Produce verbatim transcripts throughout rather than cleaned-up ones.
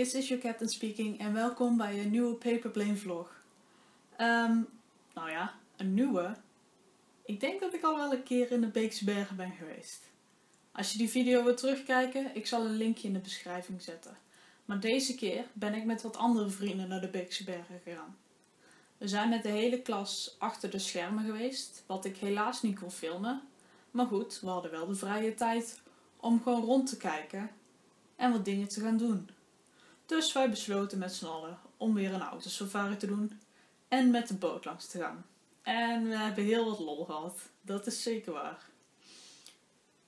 This is your captain speaking en welkom bij een nieuwe paperplane vlog. Um, nou ja, een nieuwe. Ik denk dat ik al wel een keer in de Beekse Bergen ben geweest. Als je die video wilt terugkijken, ik zal een linkje in de beschrijving zetten. Maar deze keer ben ik met wat andere vrienden naar de Beekse Bergen gegaan. We zijn met de hele klas achter de schermen geweest, wat ik helaas niet kon filmen. Maar goed, we hadden wel de vrije tijd om gewoon rond te kijken en wat dingen te gaan doen. Dus wij besloten met z'n allen om weer een autosafari te doen en met de boot langs te gaan. En we hebben heel wat lol gehad, dat is zeker waar.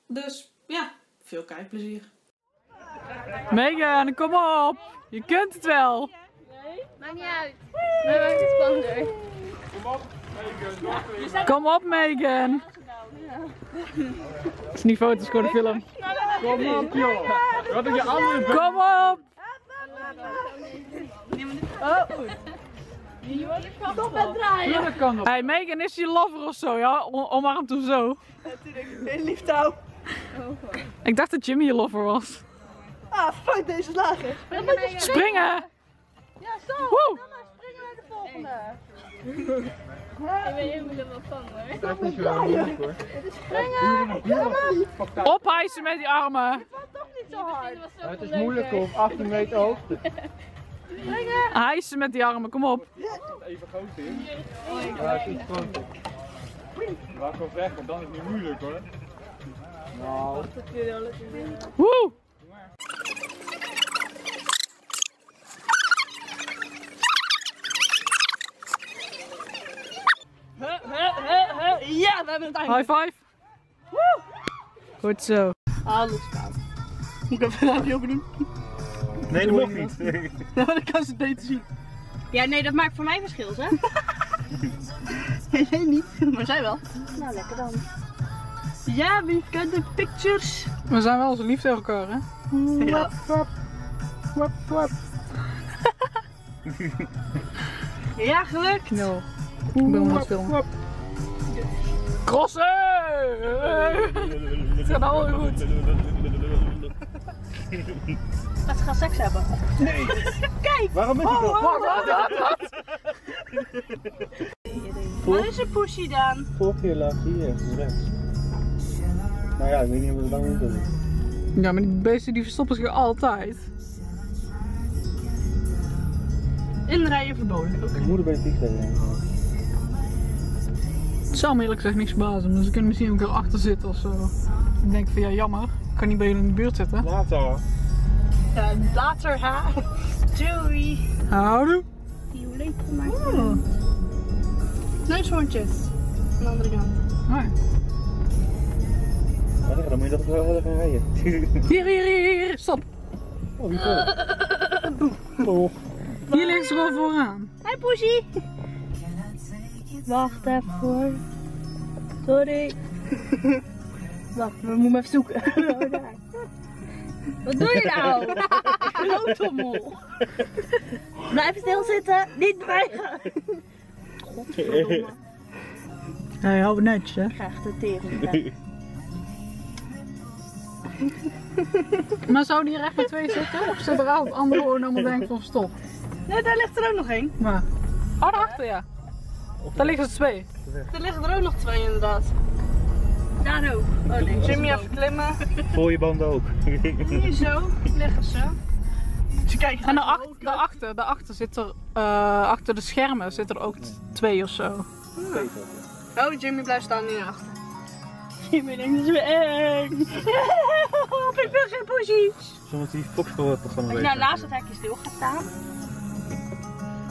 Dus ja, veel kijkplezier. Megan, kom op! Je kunt het wel! Nee? Maakt niet uit. Nee, maakt het spannender. Kom op, Megan. Kom op, Megan. Het is niet foto's, gewoon een film. Kom op, joh. Wat heb je andere? Kom op! Oh, stop met draaien. Hé, hey, Megan, is die lover of zo? Ja, omarmt hem zo. Natuurlijk, heel lief touw. Ik dacht dat Jimmy je lover was. Ah, fuck deze lager. Springen! Springen. Ja, zo! Woe. Dan maar springen naar de volgende. Hey. Ik ben helemaal van hoor. Dat is niet hoor. Springen! Ophijzen met die armen. Het valt toch niet zo hard. Ja, het is moeilijk op achttien meter hoogte. Springen! Hijsen met die armen, kom op. Even groot in. Ja, het is gewoon. Laat gewoon weg, want dan is het niet moeilijk hoor. Nou. Woe! Ja, we hebben het eindelijk. High five. Woe. Goed zo. Alles koud. Moet ik even een raampje open doen? Nee, dat mag niet. Ja, dan kan ze het beter zien. Ja, nee, dat maakt voor mij verschil, hè? Nee, nee, niet. Maar zij wel. Nou, lekker dan. Ja, we kunnen de pictures. We zijn wel zo lief tegen elkaar, hè? Ja. Wap, wap, wap. Ja, gelukt. No. Ik ben wel filmen. Crossen! Het gaat allemaal heel goed. Dat ze gaan seks hebben. Nee. Kijk! Waarom is het oh, oh, oh, dat? Wat, wat, wat? Wat is een pushy dan? Volgende laag hier, rechts. Nou ja, ik weet niet of we het lang moeten doen. Ja, maar die beesten die verstoppen zich altijd. Inrijden verboden. Ik moet er bij de vliegtuig heen. Het zou me eerlijk gezegd niks verbazen, maar ze kunnen misschien ook weer achter zitten of zo. Ik denk van ja, jammer, ik kan niet bij jullie in de buurt zitten. Later. Uh, later, ha. Doei. Houdoe. Die link voor mij. Oh. Neushoortjes. Aan de andere kant. Hoi. Ja, dan moet je dat wel even rijden. Hier, hier, hier, stop. Oh, die komt. Oh. Hier ligt ze wel vooraan. Hi, Poesie. Wacht even hoor. Sorry. Wacht, we moeten even zoeken. Oh, daar. Wat doe je nou? Autommel. Blijf stilzitten, niet bewegen. Godverdomme. Hij houdt netjes hè. Graag de tering. Maar zou die er echt met twee zitten? Of zou er al het andere oor allemaal denken van stop? Nee, daar ligt er ook nog één. Maar. Oh, daarachter ja. Daar liggen er twee. Daar liggen er ook nog twee inderdaad. Daar ook. Oh, nee. Jimmy even klimmen. Voor je banden ook. Hier zo, liggen ze. Dus kijk, en daarachter, daarachter, daarachter zit er, uh, achter de schermen zit er ook twee of zo. Oh, oh Jimmy blijft staan hierachter. Jimmy denkt dat is weer eng. Ik wil geen poesies. Zoals die Fox-programma. Nou, naast het hekje stil gaat staan.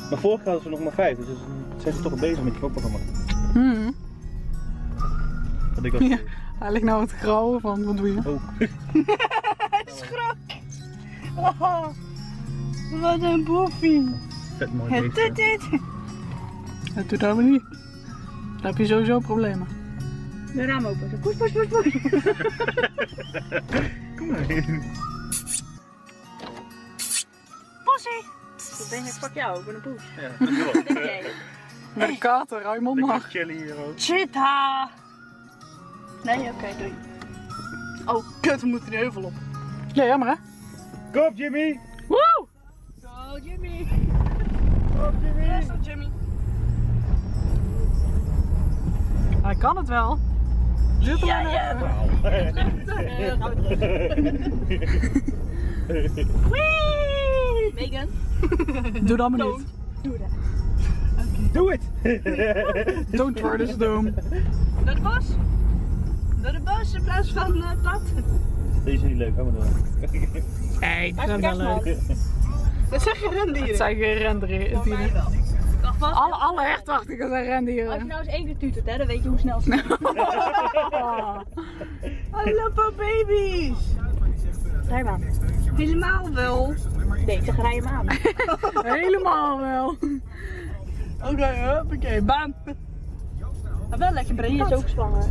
Maar vorig jaar hadden ze nog maar vijf, dus zijn ze toch bezig met je programma. Hmm. Wat ik al ja, hij ligt nou het grauwe van, wat doe je? Oh. Schrok! Oh, wat een boefie! Vet mooi. Het doet dit! Het doet allemaal niet. Dan heb je sowieso problemen. De raam open. Poes, poes, poes, poes. Kom maar. Possie! Ik denk ik pak jou, ik ben een poes. Ja, dat denk jij. Met een kater, ruim op mag. Chita! Nee, oké, okay, doei. Oh, kut, we moeten de heuvel op. Ja, jammer hè. Go op, Jimmy! Woe! Oh, Jimmy! Oh, Jimmy! Ja, zo, Jimmy! Hij kan het wel! Zit er ja, ja. Wow. Wee! Megan! Doe dat maar Don't. niet! Doe dat! Okay. Doe het! Don't turn us down! Door de bos! Door de bos in plaats van uh, plat! Deze is niet leuk, helemaal niet. Hey, ik vind hem wel leuk. Dat zijn geen rendieren. Dat zijn geen rendieren. Alle, alle hechtwachtigen zijn rendieren. Als je nou eens één keer tutert, hè, dan weet je hoe snel ze zijn. Hallo baby's. Rij maar. Helemaal wel. Nee, ze rijden hem aan. Helemaal wel. Oké, hoppakee, baan. Maar wel lekker, Brennie is ook zwanger.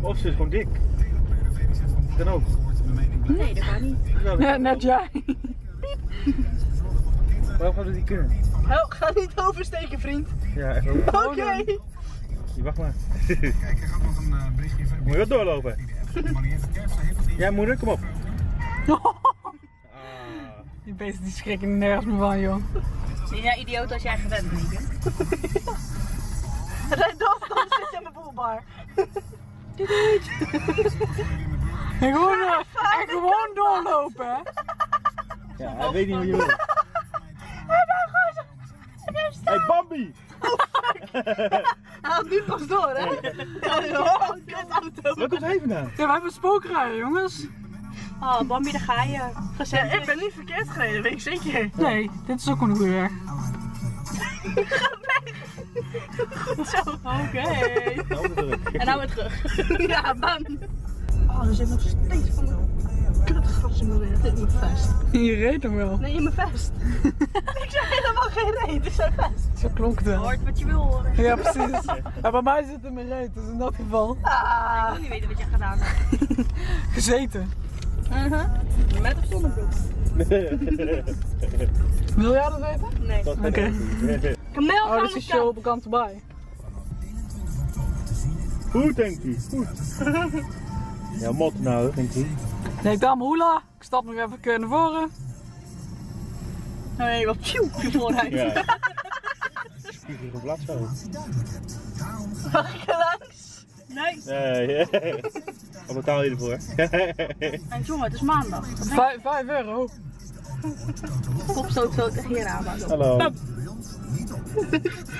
Of ze is gewoon dik. Dat kan ook. Nee, dat kan niet. Net, net jij. Piep. Waarom gaan we dit kunnen? Oh, ga niet oversteken, vriend. Ja, echt wel. Oké. Okay. Wacht maar. Moet je dat doorlopen? Ja, moeder, kom op. Die beesten die schrikken nergens meer van, joh. Ben je nou idioot als jij gewend bent? Rijd door, dan zit je aan mijn boelbar. Doei doei! En gewoon, ja, en gewoon doorlopen, hè? Ja, hij weet niet hoe je wil. Hij ben gewoon zo... Hé, hey, Bambi! Oh, hij had nu pas door, hè? Oh, kutauto! Waar komt hij vandaan? Ja, we hebben spookrijden, jongens. Oh, Bambi, daar ga je. Gezet. Ja, ik ben niet verkeerd gereden, weet ik zeker. Nee, dit is ook een goede weg. Ga weg! Goed zo. Oké. Okay. En nou weer terug. Ja, bam. Oh, er zit nog steeds van kutgras in mijn reet. In mijn vest. Je reet hem wel? Nee, in mijn vest. Ik zei helemaal geen reet, het is mijn vest. Zo klonk het. Hoort wat je wil horen. Ja, precies. Ja, bij mij zit in mijn reet, dus in dat geval. Ah. Ik wil niet weten wat je gedaan hebt. Gezeten. Uh-huh. Met of zonder broek? Wil jij dat weten? Nee. Oké. Okay. Kameel van oh, de show op kant bij. Goed, denkt hij. Goed. Ja, mot nou, denkt hij. Nee, dame hoela. Ik stap nog even naar voren. Nee, wat pjoe, je vooruit. Ja. Schiet hier op blad zo. Mag ik langs? Nee. Nee, ja. Wat betaal je ervoor? En jongen, het is maandag. vijf euro. Kopstoot zo tegen je raam. Hallo. Hup.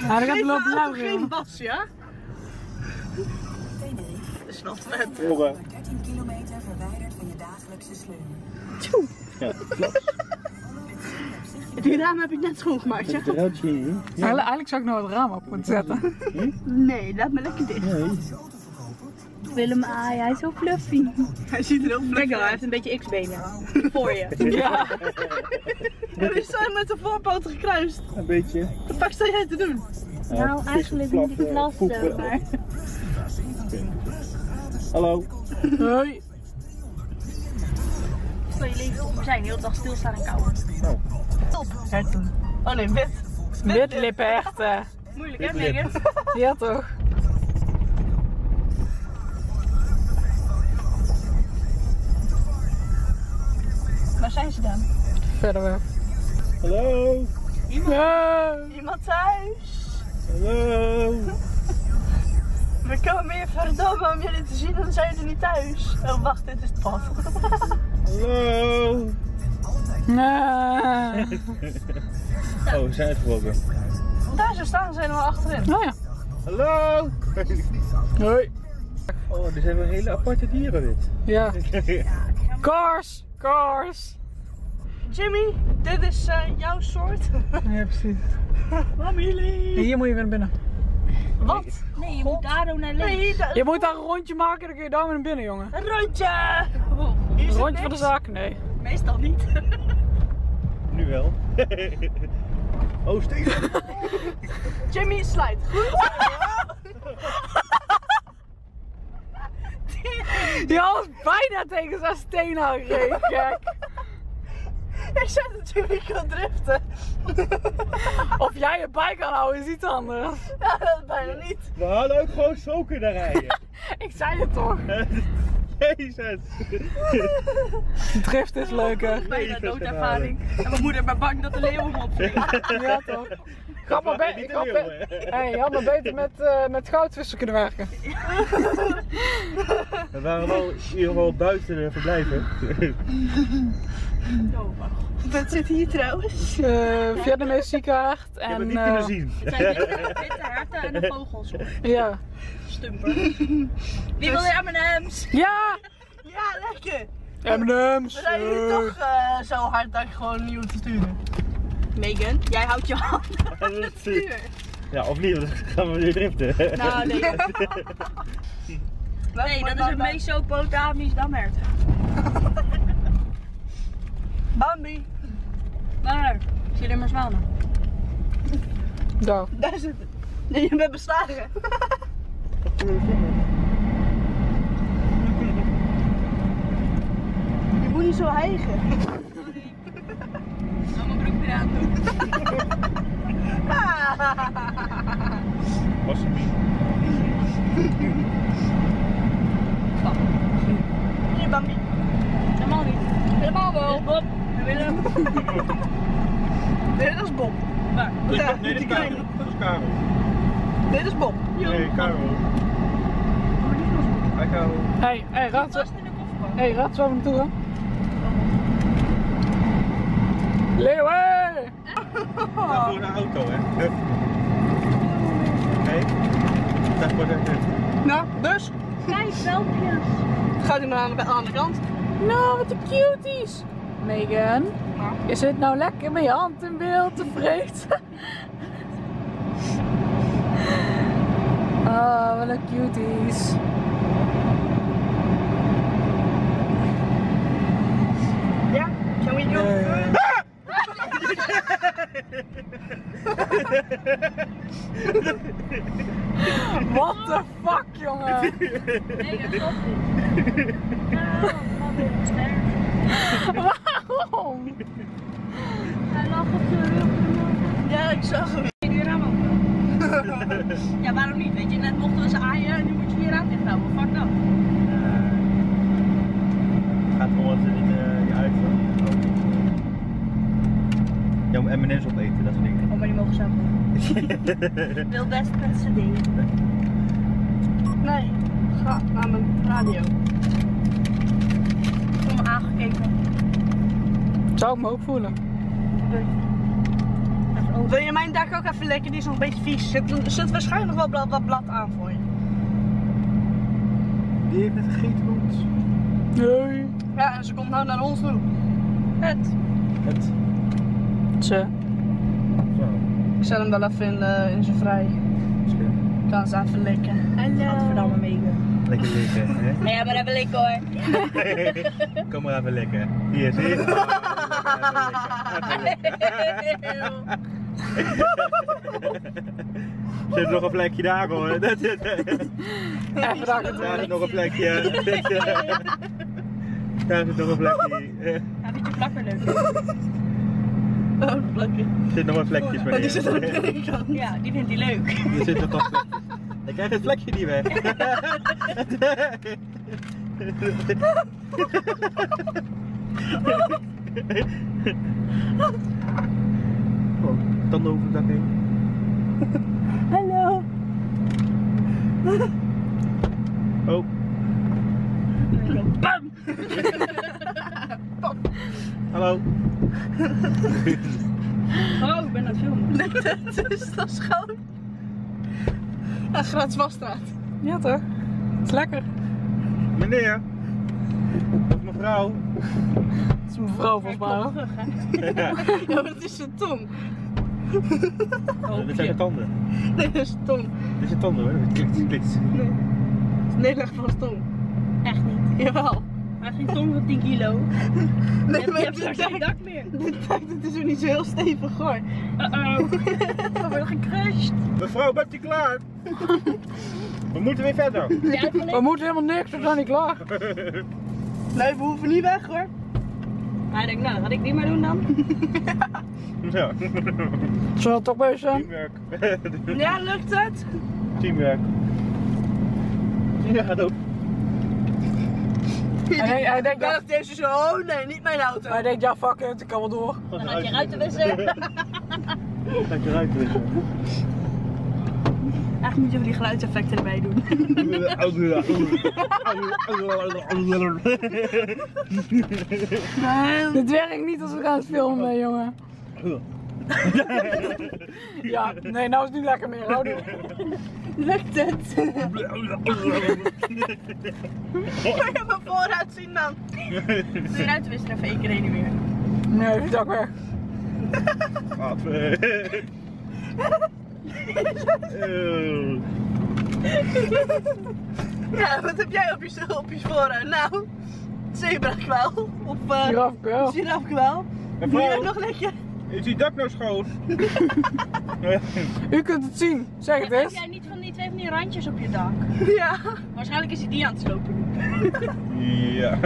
Ja, dan gaat het lopen lauw, geen bas, ja? Dat is nog vet. dertien kilometer verwijderd van je dagelijkse sleur. Tjoe. Ja, klopt. Die raam heb ik net schoongemaakt, zeg. Ja. Eigenlijk zou ik nou het raam op moeten zetten. Nee, laat me lekker dicht. Nee. Willem Aai, hij is zo fluffy. Hij ziet er ook fluffy uit. Kijk, hij heeft een beetje x-benen. Voor je. Ja. Hij is zo met de voorpoten gekruist. Een beetje. Wat fuck sta jij te doen? Ja, nou, eigenlijk niet ik het lastig, maar... Hallo. Hoi. Zo je leven toch zijn, heel de dag stilstaan en kouden. Nou. Top. Herten. Oh nee, wit. Wit lippen echt. Uh... Moeilijk hè, Megan? Ja toch. Waar zijn ze dan? Verder weg. Hallo! Iemand, ja. Iemand thuis? Hallo! We komen hier verdomme om jullie te zien, dan zijn ze niet thuis. Oh wacht, dit is het pad. Hallo! Nee. Oh, we zijn uitgebroken. Daar zo staan ze helemaal achterin. Oh ja. Hallo! Hoi! Oh, er zijn wel hele aparte dieren dit. Ja. Cars! Cars! Jimmy, dit is uh, jouw soort. Ja, precies. Familie! En hier moet je weer naar binnen. Wat? Nee, je God. moet daar ook naar links. Nee, da je moet daar een rondje maken en dan kun je daar weer naar binnen, jongen. Een rondje! Oh, een rondje niks? Van de zaak? Nee. Meestal niet. Nu wel. Oh, steek. Jimmy, slide. Goed. Die had bijna tegen zijn steen aan gereden, gek. Ik zei natuurlijk kan driften. Of jij je bij kan houden is iets anders. Ja, dat is bijna niet. We hadden ook gewoon zo kunnen rijden. Ik zei het toch. Jezus. Drift is leuker. Bijna doodervaring. En mijn moeder ben bang dat de leeuw hem opvindt. Ja toch. Ga maar, be ik leeuw, be hey, je had maar beter met, uh, met goudvissen kunnen werken. Ja. We waren wel in ieder geval buiten verblijven. Wat zit hier trouwens? Uh, Vietnamese ziekenhaard en... Ik heb het niet kunnen zien. Het zijn witte herten en een vogels hoor. Ja. Stumper. Wie wil je M en M's? Ja! Ja, lekker! M en M's! We zijn jullie toch uh, zo hard dat ik gewoon niet hoef te sturen. Megan, jij houdt je hand aan het stuur. Ja, of niet, dan gaan we weer driften. Nou, nee. Nee, dat is een Mesopotamisch damherten. Bambi! Waar? Ik zie er maar zwanen. Daar. Daar zit het. Nee, je bent beslagen. Je moet niet zo hijgen. Sorry. Ik zal mijn broek weer aan doen. Was het niet? Hier, Bambi. Helemaal niet. Helemaal wel. Bob. Willem. Nee, dat is Bob. Waar? Ja, nee, dit is Karel. Dat is Karel. Dit is Bob. Nee, Karel. Hoi, Karel. Hé, hé, Rats. Hé, Rats, waar we naartoe gaan? Leeuw, hé! Dat voor de auto, hè? Nee, dat wordt echt. Nou, dus? Kijk, welpjes. Gaat u maar aan de andere kant. Nou, wat een cuties. Megan, je zit nou lekker met je hand in beeld te vreten. Oh, wat een cuties. Ja, can we do it? What the fuck, jongen? Nee, dat klopt niet. Waarom? Hij lag op de rug. Ja, ik zag hem. Die raam open. Ja, waarom niet? Weet je, net mochten we ze aaien en nu moet je die raam dicht houden. Fuck dat. Het gaat gewoon wat er niet uit van. Ja, om M en M's op eten, dat soort dingen. Oh, maar die mogen ze ook. Wil best met z'n dingen. Nee, ga naar mijn radio. Ik heb me aangekeken. Zou ik me ook voelen. Wil je mijn dak ook even lekken? Die is nog een beetje vies. Er zit, zit waarschijnlijk nog wel wat blad aan voor je. Die heeft het gegeten ons. Nee. Ja, en ze komt nou naar ons toe. Het. Het. Ze. Zo. Ik zal hem wel even in, uh, in zijn vrij. Ik kan ze even likken. Hallo. Godverdamme Megan. Lekker likken, hè? Nee, maar even likken hoor. Kom maar even likken. Hier, zie je? Zit nog een plekje daar hoor. Even daar zit nog een plekje. Daar zit nog een plekje. Ja, vind je plakker leuk? Oh, een plekje. Er zitten nog wat vlekjes bij. Die zit er. Ja, die vindt hij leuk. Er zit nog wat vlekjes. Ik krijg het vlekje niet weg. Oh, tanden over het dak heen. Hallo. Oh. Bam! Bam. Hallo. Oh, ik ben aan het filmen. Dat is toch schoon? Ja, Grats Wasstraat. Ja toch? Het is lekker. Meneer. Of mevrouw. Het is mevrouw volgens mij. Ja, terug, hè? Ja. Ja, maar het is zijn tong. Oh, dit zijn de tanden. Nee, dat is zijn tong. Dit is zijn tanden hoor. Het klikt, het klikt. Nee. Het is Nederland van zijn tong. Echt niet. Jawel. Hij heeft geen tong van tien kilo. Nee, je hebt straks geen dak meer. Dit is er niet zo heel stevig hoor. Uh-oh. We worden gecrushed. Mevrouw, bent u klaar? We moeten weer verder. We moeten helemaal niks, we zijn niet klaar. Nee, we hoeven niet weg hoor. Hij denkt, nou, dat had ik niet meer doen dan. Ja. Zullen we toch bezig zijn? Teamwerk. Ja, lukt het? Teamwerk. Ja, dat ook. Hij, hij denkt dat... Dacht deze zo, oh nee, niet mijn auto. Hij denkt, ja fuck it, ik kan wel door. Dan gaat je ruiten wissen. Gaat je ruiten wissen. Eigenlijk moet je van die geluidseffecten erbij doen. Dit werkt niet als we gaan het filmen ben, jongen. Ja, nee, nou is het niet lekker meer. Hou door. Lukt het? Ik heb mijn voorraad zien dan. Doe je ruiten wissen even één keer heen en weer. Nee, dat is ook weg. Wat weer. Ja, wat heb jij op je, op je sporen? Nou, zebrakwel of uh, girafkwel. Girafkwel. Doe je dat nog lekker? Is die dak nou schoon? U kunt het zien, zeg het eens. Heb jij niet van die twee van die randjes op je dak? Ja. Waarschijnlijk is hij die aan het slopen. Ja.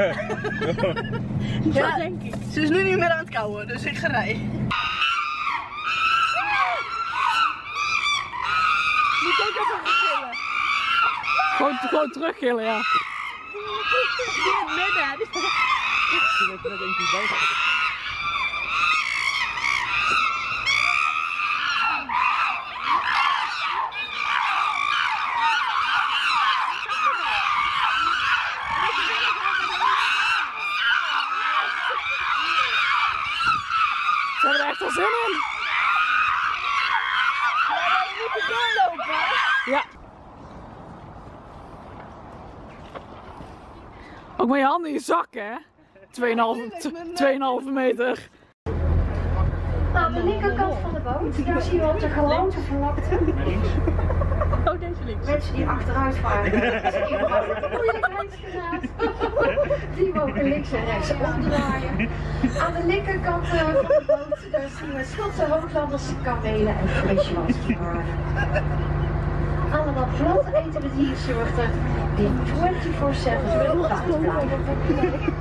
Ja, denk ik. Ze is nu niet meer aan het kauwen, dus ik ga rijden. Gewoon, gewoon teruggillen, ja. In het midden. Ik ben net eentje bij. Ze hebben er echt al zin in. We moeten doorlopen. Ja. Ook met je handen in je zak, hè? twee komma vijf meter. Nou, de linkerkant van de boot, daar zien we op de grote vlakte. Oh, deze links. Mensen die achteruit varen. Die mogen links en rechts omdraaien. Aan de linkerkant van de boot, daar zien we Schotse hooglanders, kamelen en frisjes varen. Allemaal vlot eten met diersoorten die vierentwintig zeven bereid blijven.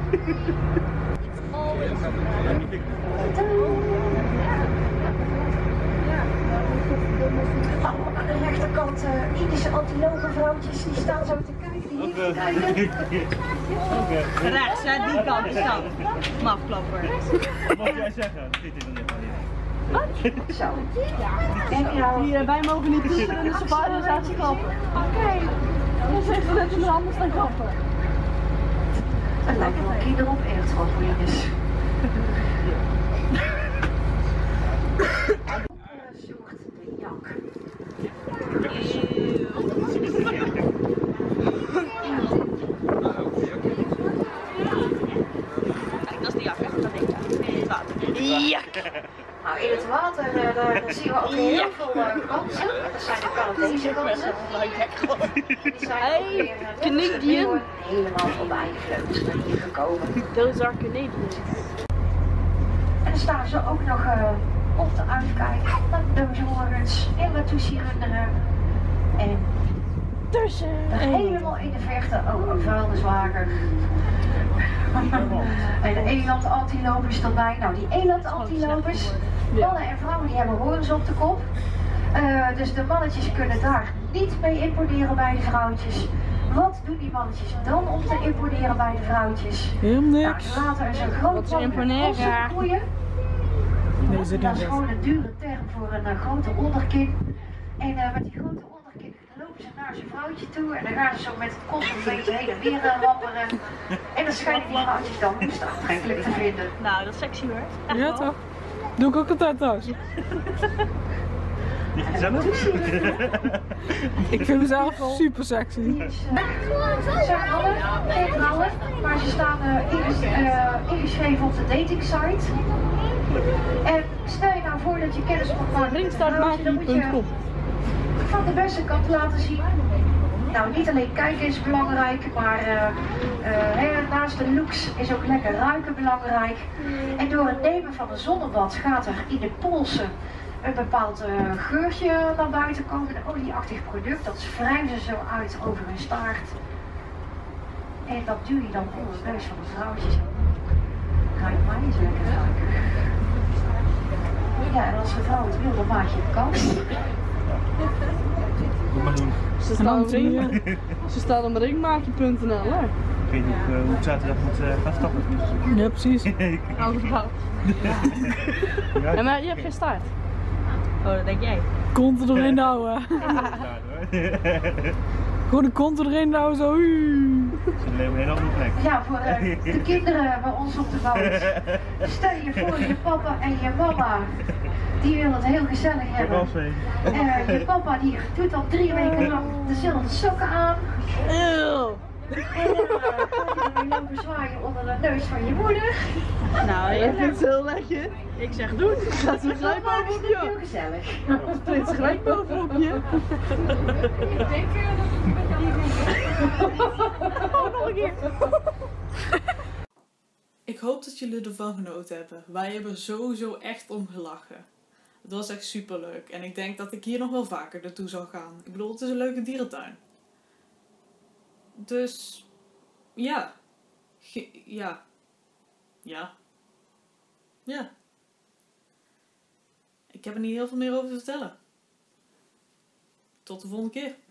Oh, aan de rechterkant uh, Indische antilopenvrouwtjes die staan zo te kijken. Die hier kijken. Okay. Rechts, hè, die kant is dat. Mafklapper. Wat mag jij zeggen? Dit is een ding. Wat? Zo. Kijk nou. Hier, wij mogen niet toeteren, dus de paarden zijn te klappen. Oké. Dan zitten we net in de handen staan klappen. Het lijkt wel kinderen op ertgoedjes. Zoekt de jak. Kijk, dat is de jak. Dat denk ik. Water. Jak! Nou, in het water uh, daar zien we ook heel veel uh, kansen. Dat zijn de Canadese kansen. Die zijn ook weer uh, helemaal voorbij gevleugeld naar hier gekomen. Those are Canadians. En dan staan ze ook nog uh, op de uitkijk naar de doodhoorns en de toesierunderen. En tussen helemaal in de verte ook oh, een vuilniswaker. En de elandantilopers erbij. Nou, die elandantilopers, mannen en vrouwen, die hebben horens op de kop. Uh, dus de mannetjes kunnen daar niet mee imponeren bij de vrouwtjes. Wat doen die mannetjes dan om te imponeren bij de vrouwtjes? Helemaal niks. Nou, later is een groot mannetje koeien. Dat is gewoon een dure term voor een uh, grote onderkin. En uh, met die grote onderkin lopen ze naar zijn vrouwtje toe en dan gaan ze zo met het kont een beetje heen en weer wapperen. En dan schijnen die vrouwtjes dan moest aantrekkelijk te vinden. Nou, dat is sexy hoor. Echt ja wel. Toch? Doe ik ook altijd thuis. Ja. Zelf? Ik vind mezelf super sexy. Ze zijn alle twee vrouwen, maar ze staan uh, ingeschreven op de dating site. En stel je nou voor dat je kennis opmaakt met een vrouwtje, dan moet je van de beste kant laten zien. Nou, niet alleen kijken is belangrijk, maar uh, uh, naast de looks is ook lekker ruiken belangrijk. En door het nemen van een zonnebad gaat er in de polsen een bepaald uh, geurtje naar buiten komen. Een olieachtig product, dat wrijven ze zo uit over hun staart. En dat duw je dan onder de neus van de vrouwtjes. Ruikt mij eens lekker ruiken. Ja, en als de vrouw het wil, dan maak je een kans. Ze staan, om, ze staan op ringmaakje punt n l. Ik weet niet hoe, uh, hoe ik zaterdag moet uh, gaan stappen. Ja, precies. Oude vrouw. Ja. Ja, maar je hebt geen staart. Oh, dat denk jij. Kont er doorheen houden. Gewoon de kont er doorheen houden, zo. Dat is een hele andere plek. Ja, voor uh, de kinderen bij ons op de boot. Stel je voor je papa en je mama. Die wil het heel gezellig hebben. Uh, je papa die doet al drie weken lang dezelfde sokken aan. Eeuw. En dan lopen zwaaien onder de neus van je moeder. Nou, je vindt het heel letje. Ik zeg doen. Gaat ze gelijk bovenop je. Heel gezellig. Split ze gelijk bovenop je. Ik denk dat het met jou niet. Oh, nog een keer. Ik hoop dat jullie ervan genoten hebben. Wij hebben sowieso echt om gelachen. Het was echt super leuk. En ik denk dat ik hier nog wel vaker naartoe zal gaan. Ik bedoel, het is een leuke dierentuin. Dus, ja. Ge ja. Ja. Ja. Ik heb er niet heel veel meer over te vertellen. Tot de volgende keer.